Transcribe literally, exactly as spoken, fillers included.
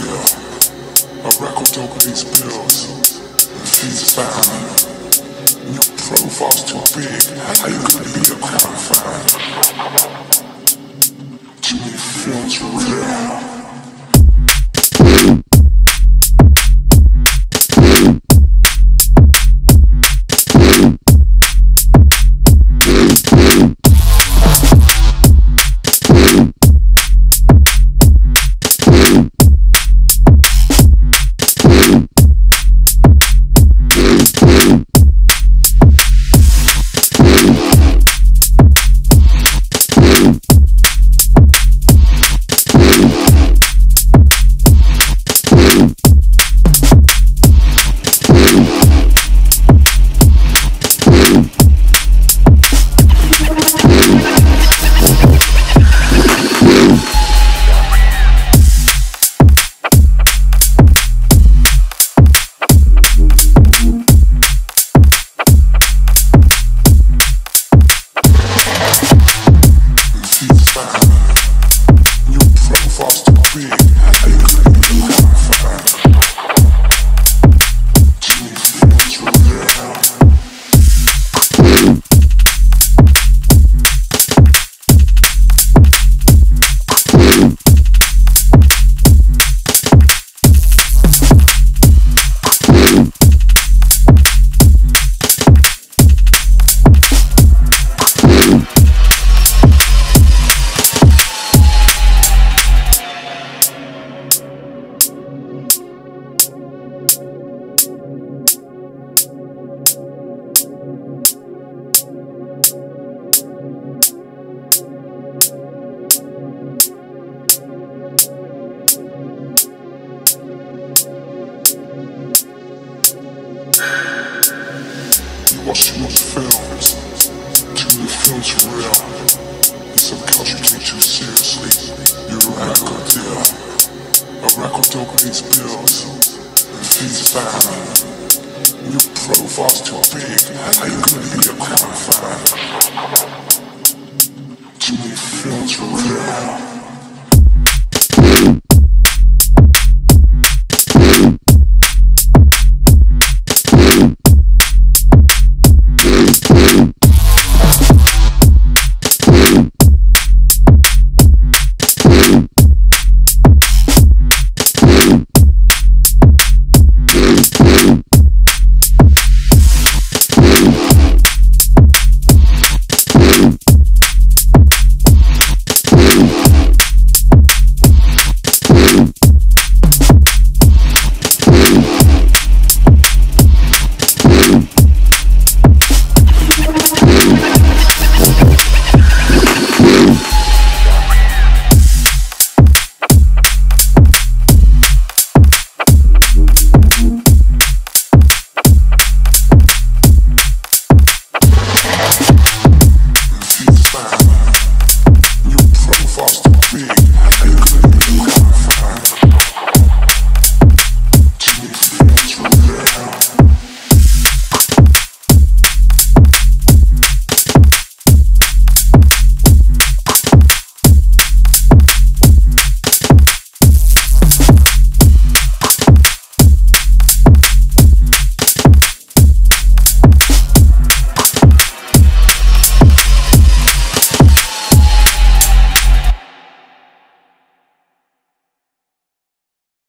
bill. I record over these bills. These fine. Your profile's too big. How you gonna be a crime fan? Too many films real. Watching those films, too many films for real. It's a culture you take too seriously. You're a record deal. A record deal with these bills. These fine. Your profile's too big. How you gonna be a crime fan? Too many films for real.